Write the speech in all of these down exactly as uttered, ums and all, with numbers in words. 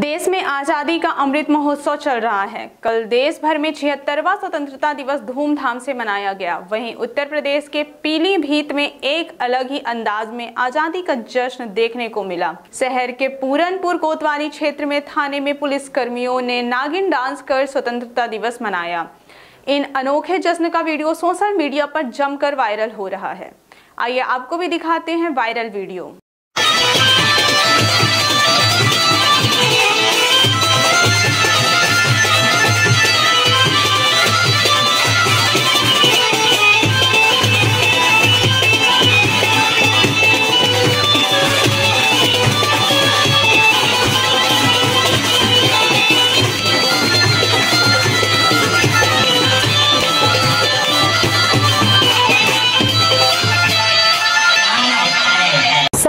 देश में आज़ादी का अमृत महोत्सव चल रहा है। कल देश भर में छिहत्तरवां स्वतंत्रता दिवस धूमधाम से मनाया गया। वहीं उत्तर प्रदेश के पीलीभीत में एक अलग ही अंदाज में आज़ादी का जश्न देखने को मिला। शहर के पूरनपुर कोतवाली क्षेत्र में थाने में पुलिस कर्मियों ने नागिन डांस कर स्वतंत्रता दिवस मनाया। इन अनोखे जश्न का वीडियो सोशल मीडिया पर जमकर वायरल हो रहा है। आइए आपको भी दिखाते हैं वायरल वीडियो।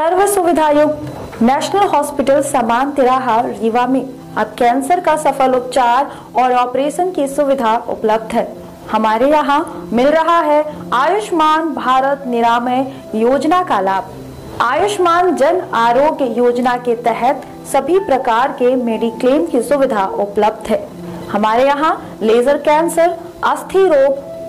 सर्व सुविधा युक्त नेशनल हॉस्पिटल समान तिराहा रीवा में अब कैंसर का सफल उपचार और ऑपरेशन की सुविधा उपलब्ध है। हमारे यहाँ मिल रहा है आयुष्मान भारत निरामय योजना का लाभ। आयुष्मान जन आरोग्य योजना के तहत सभी प्रकार के मेडिक्लेम की सुविधा उपलब्ध है। हमारे यहाँ लेजर कैंसर, अस्थि रोग,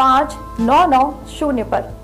पाँच नौ नौ शून्य पर।